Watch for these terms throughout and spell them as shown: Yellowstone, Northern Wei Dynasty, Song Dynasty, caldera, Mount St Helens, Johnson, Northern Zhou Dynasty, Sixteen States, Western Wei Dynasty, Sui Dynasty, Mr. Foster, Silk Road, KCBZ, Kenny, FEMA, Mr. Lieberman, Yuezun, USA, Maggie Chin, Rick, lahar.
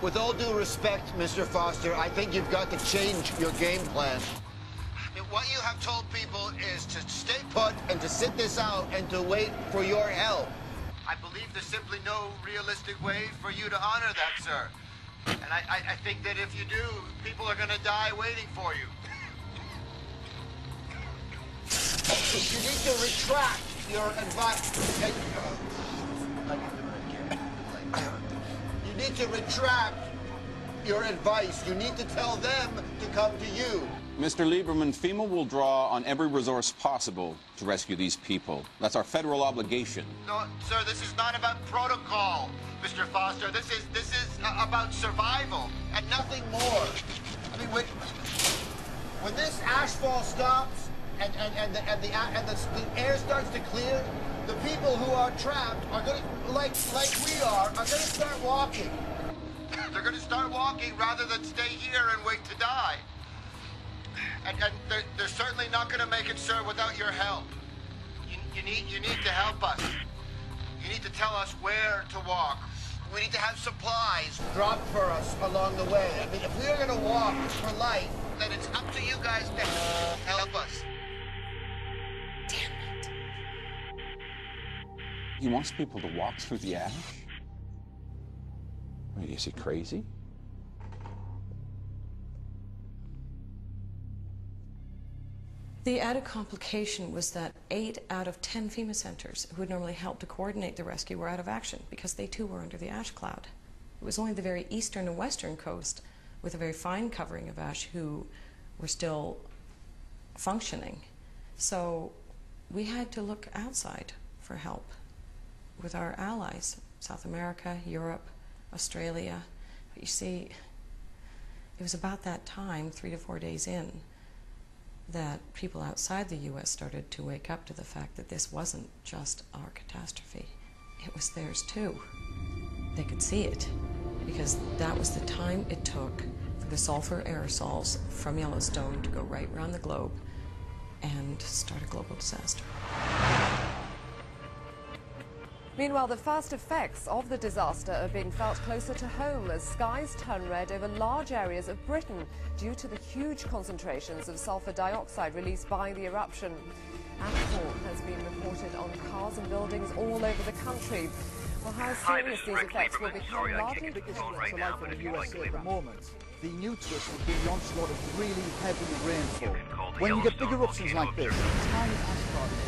With all due respect, Mr. Foster, I think you've got to change your game plan. What you have told people is to stay put and to sit this out and to wait for your help. I believe there's simply no realistic way for you to honor that, sir. And I think that if you do, people are going to die waiting for you. You need to retract your advice. You need to retract your advice. You need to tell them to come to you. Mr. Lieberman, FEMA will draw on every resource possible to rescue these people. That's our federal obligation. No, sir, this is not about protocol, Mr. Foster. This is about survival and nothing more. I mean, when this ashfall stops and the air starts to clear, the people who are trapped are going to, like we are going to start walking. They're going to start walking rather than stay here and wait to die. And they're certainly not going to make it, sir, without your help. You need to help us. You need to tell us where to walk. We need to have supplies dropped for us along the way. I mean, if we are going to walk for life, then it's up to you guys to help us. Damn it. He wants people to walk through the ash? Wait, is he crazy? The added complication was that 8 out of 10 FEMA centers who would normally help to coordinate the rescue were out of action because they too were under the ash cloud. It was only the very eastern and western coast with a very fine covering of ash who were still functioning. So we had to look outside for help with our allies, South America, Europe, Australia. But you see, it was about that time, 3 to 4 days in, that people outside the U.S. started to wake up to the fact that this wasn't just our catastrophe. It was theirs, too. They could see it, because that was the time it took for the sulfur aerosols from Yellowstone to go right around the globe and start a global disaster. Meanwhile, the first effects of the disaster are being felt closer to home as skies turn red over large areas of Britain due to the huge concentrations of sulfur dioxide released by the eruption. Ashfall has been reported on cars and buildings all over the country. Well, how serious these effects will become largely dependent on life in the US at the moment. The new twist will be the onslaught of really heavy rainfall. When you get big eruptions like this, tiny ash particles.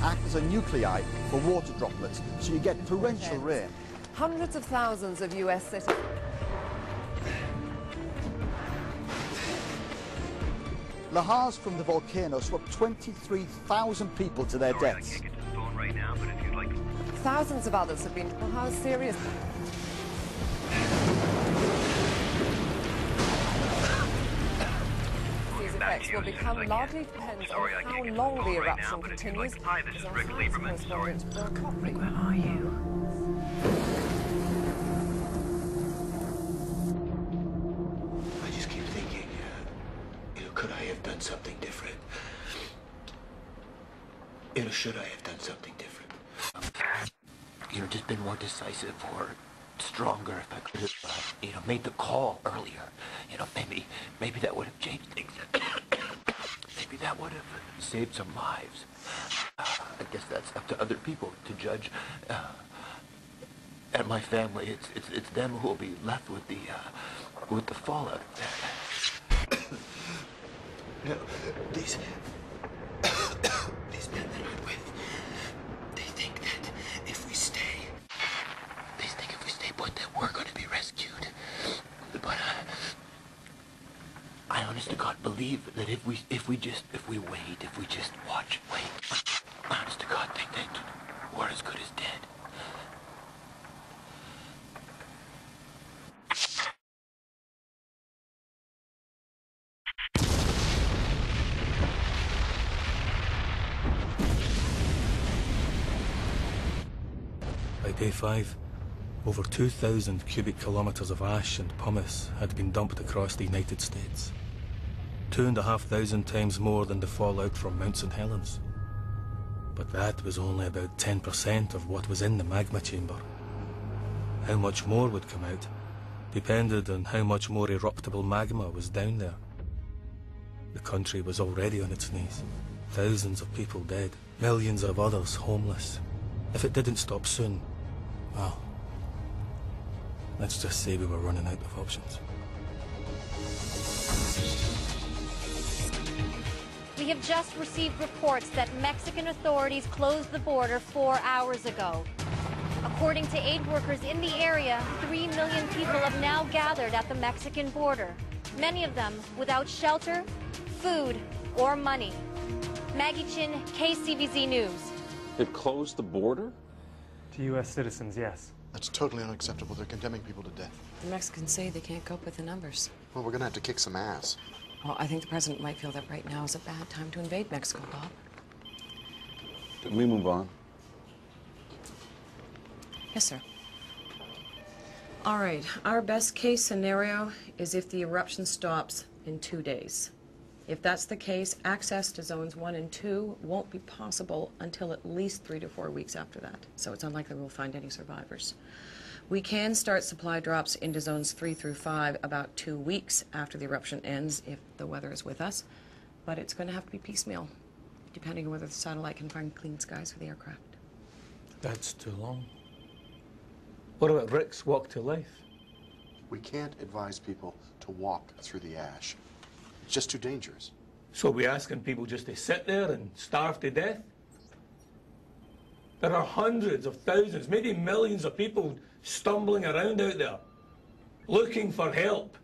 Act as a nuclei for water droplets, so you get torrential rain. Hundreds of thousands of U.S. citizens. Lahars from the volcano swept 23,000 people to their deaths. Thousands of others have been. Well, how serious? Will become largely dependent on how long the eruption continues. Hi, this is Rick Lieberman. Sorry. Rick, where are you? I just keep thinking, could I have done something different? Should I have done something different? Just been more decisive or stronger if I could have, made the call earlier. Maybe that would have changed things. Maybe that would have saved some lives. I guess that's up to other people to judge. And my family, it's them who will be left with the fallout of that. No, these men that I'm with, they think that if we stay, put, that we're going to be rescued. But I honest to God believe that if we wait, if we just watch, I honest to God think that we're as good as dead. By day 5, over 2,000 cubic kilometers of ash and pumice had been dumped across the United States. 2,500 times more than the fallout from Mount St Helens. But that was only about 10% of what was in the magma chamber. How much more would come out depended on how much more eruptible magma was down there. The country was already on its knees. Thousands of people dead, millions of others homeless. If it didn't stop soon, well, let's just say we were running out of options. We have just received reports that Mexican authorities closed the border 4 hours ago. According to aid workers in the area, 3 million people have now gathered at the Mexican border, many of them without shelter, food, or money. Maggie Chin, KCBZ News. They've closed the border? To U.S. citizens, yes. That's totally unacceptable. They're condemning people to death. The Mexicans say they can't cope with the numbers. Well, we're going to have to kick some ass. Well, I think the president might feel that right now is a bad time to invade Mexico, Bob. Can we move on? Yes, sir. All right. Our best case scenario is if the eruption stops in 2 days. If that's the case, access to zones 1 and 2 won't be possible until at least 3 to 4 weeks after that. So it's unlikely we'll find any survivors. We can start supply drops into zones 3 through 5 about 2 weeks after the eruption ends if the weather is with us, but it's going to have to be piecemeal, depending on whether the satellite can find clean skies for the aircraft. That's too long. What about Rick's walk to life? We can't advise people to walk through the ash. It's just too dangerous. So we're asking people just to sit there and starve to death? There are hundreds of thousands, maybe millions of people stumbling around out there, looking for help.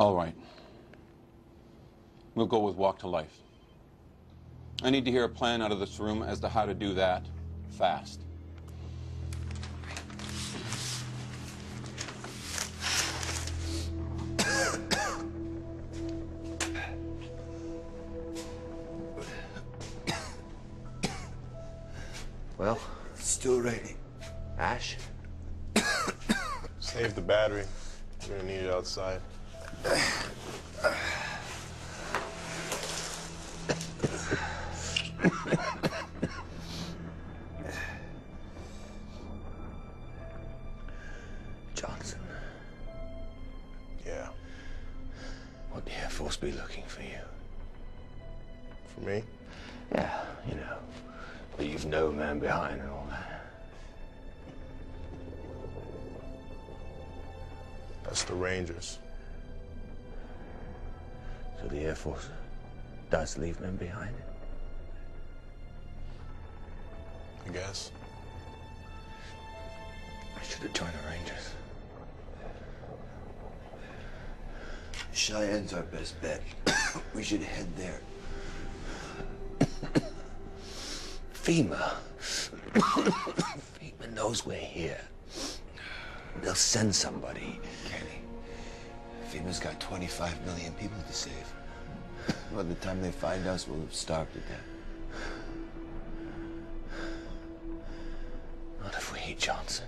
All right. We'll go with walk to life. I need to hear a plan out of this room as to how to do that fast. Well? It's still raining. Ash? Save the battery. You're gonna need it outside. Johnson. Yeah. Would the Air Force be looking for you? For me? Yeah, you know. Leave no man behind and all that. That's the Rangers. So the Air Force does leave men behind it? I guess. I should have joined the Rangers. Cheyenne's our best bet. We should head there. FEMA. FEMA knows we're here. They'll send somebody. Kenny. FEMA's got 25 million people to save. By the time they find us, we'll have starved to death. Not if we hate Johnson.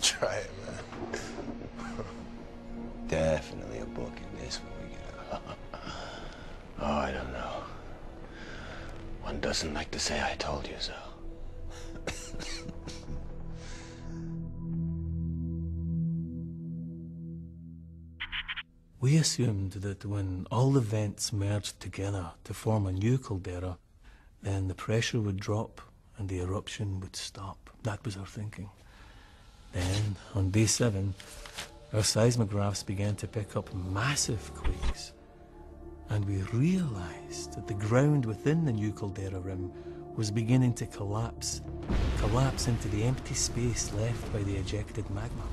Try it, man. Definitely a book in this when we get out. Oh, I don't know. One doesn't like to say I told you so. We assumed that when all the vents merged together to form a new caldera, then the pressure would drop and the eruption would stop. That was our thinking. Then, on day 7, our seismographs began to pick up massive quakes, and we realized that the ground within the new caldera rim was beginning to collapse into the empty space left by the ejected magma.